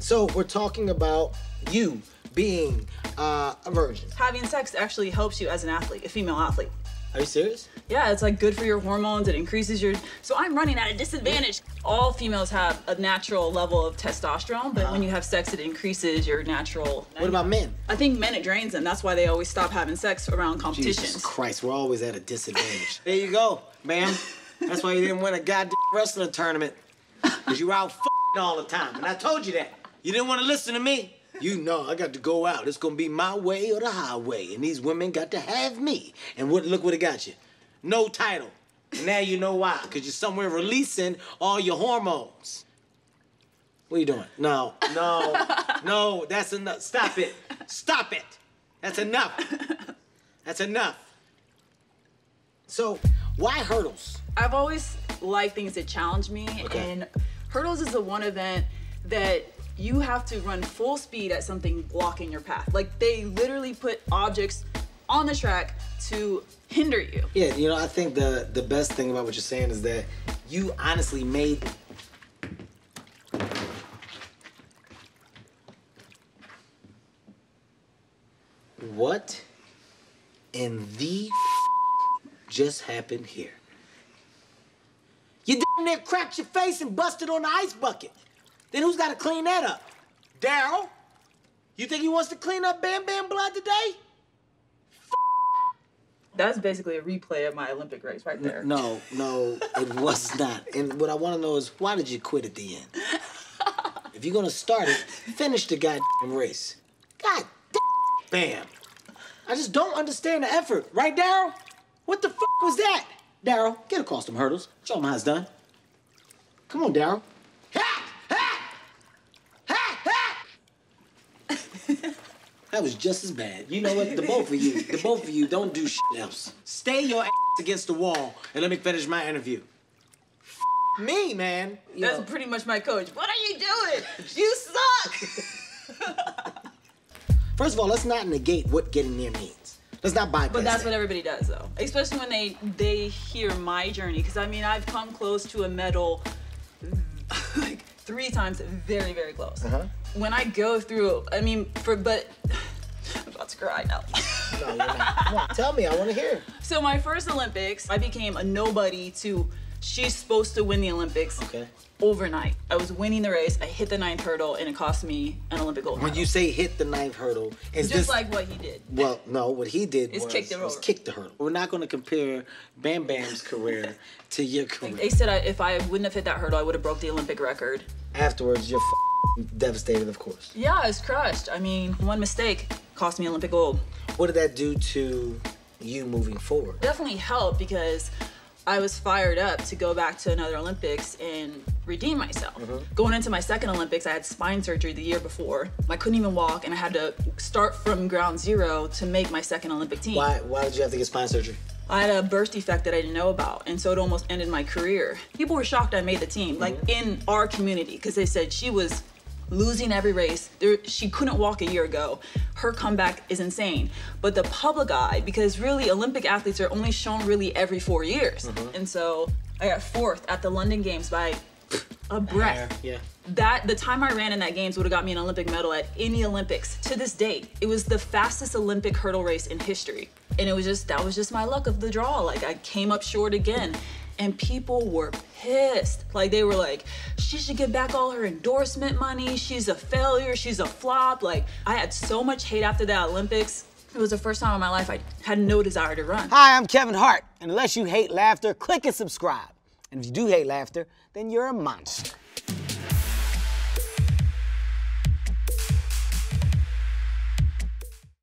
So we're talking about you being a virgin. Having sex actually helps you as an athlete, a female athlete. Are you serious? Yeah, it's like good for your hormones. It increases your... So I'm running at a disadvantage. All females have a natural level of testosterone, but when you have sex, it increases your natural... What about men? I think men, it drains them. That's why they always stop having sex around competitions. Jesus Christ, we're always at a disadvantage. There you go, Bam. That's why you didn't win a goddamn wrestling tournament. Because you were out f***ing all the time. And I told you that. You didn't want to listen to me. You know, I got to go out. It's going to be my way or the highway. And these women got to have me. And what, look what it got you. No title. And now you know why. Because you're somewhere releasing all your hormones. What are you doing? No, no, no, that's enough. Stop it. Stop it. That's enough. That's enough. So, why hurdles? I've always liked things that challenge me. Okay. And hurdles is the one event that you have to run full speed at something blocking your path. Like, they literally put objects on the track to hinder you. Yeah, you know, I think the best thing about what you're saying is that you honestly made... What in the just happened here? You damn near cracked your face and busted on the ice bucket. Then who's got to clean that up? Daryl? You think he wants to clean up Bam Bam blood today? That's basically a replay of my Olympic race right there. No, no, it was not. And what I want to know is, why did you quit at the end? If you're going to start it, finish the goddamn race. God damn. I just don't understand the effort. Right, Daryl? What the fuck was that? Daryl, get across them hurdles. Show them how it's done. Come on, Daryl. That was just as bad. You know what? The both of you don't do shit else. Stay your ass against the wall and let me finish my interview. F me, man. You That's know. Pretty much my coach. What are you doing? You suck. First of all, let's not negate what getting there means. Let's not bypass But that's that. What everybody does, though. Especially when they hear my journey. Because, I mean, I've come close to a medal like 3 times, very, very close. Uh-huh. When I go through, I mean, but I'm about to cry now. No, you're not. Come on, tell me, I want to hear. So my first Olympics, I became a nobody to, she's supposed to win the Olympics overnight. I was winning the race, I hit the 9th hurdle, and it cost me an Olympic gold medal. When you say hit the 9th hurdle, is just like what he did. Well, no, what he did was kick the hurdle. We're not going to compare Bam Bam's career to your career. They said if I wouldn't have hit that hurdle, I would have broke the Olympic record. Afterwards, you're devastated, of course. Yeah, I was crushed. I mean, one mistake cost me Olympic gold. What did that do to you moving forward? It definitely helped because I was fired up to go back to another Olympics and redeem myself. Mm-hmm. Going into my second Olympics, I had spine surgery the year before. I couldn't even walk, and I had to start from ground zero to make my second Olympic team. Why did you have to get spine surgery? I had a birth defect that I didn't know about, and so it almost ended my career. People were shocked I made the team, like in our community, because they said she was losing every race. She couldn't walk a year ago. Her comeback is insane. But the public eye, because really Olympic athletes are only shown really every 4 years. Mm-hmm. And so I got 4th at the London Games by a breath. Yeah. That the time I ran in that Games would have got me an Olympic medal at any Olympics to this date. It was the fastest Olympic hurdle race in history. And it was just, that was just my luck of the draw. Like, I came up short again. And people were pissed. Like, they were like, she should get back all her endorsement money. She's a failure, she's a flop. Like, I had so much hate after that Olympics. It was the first time in my life I had no desire to run. Hi, I'm Kevin Hart. And unless you hate laughter, click and subscribe. And if you do hate laughter, then you're a monster.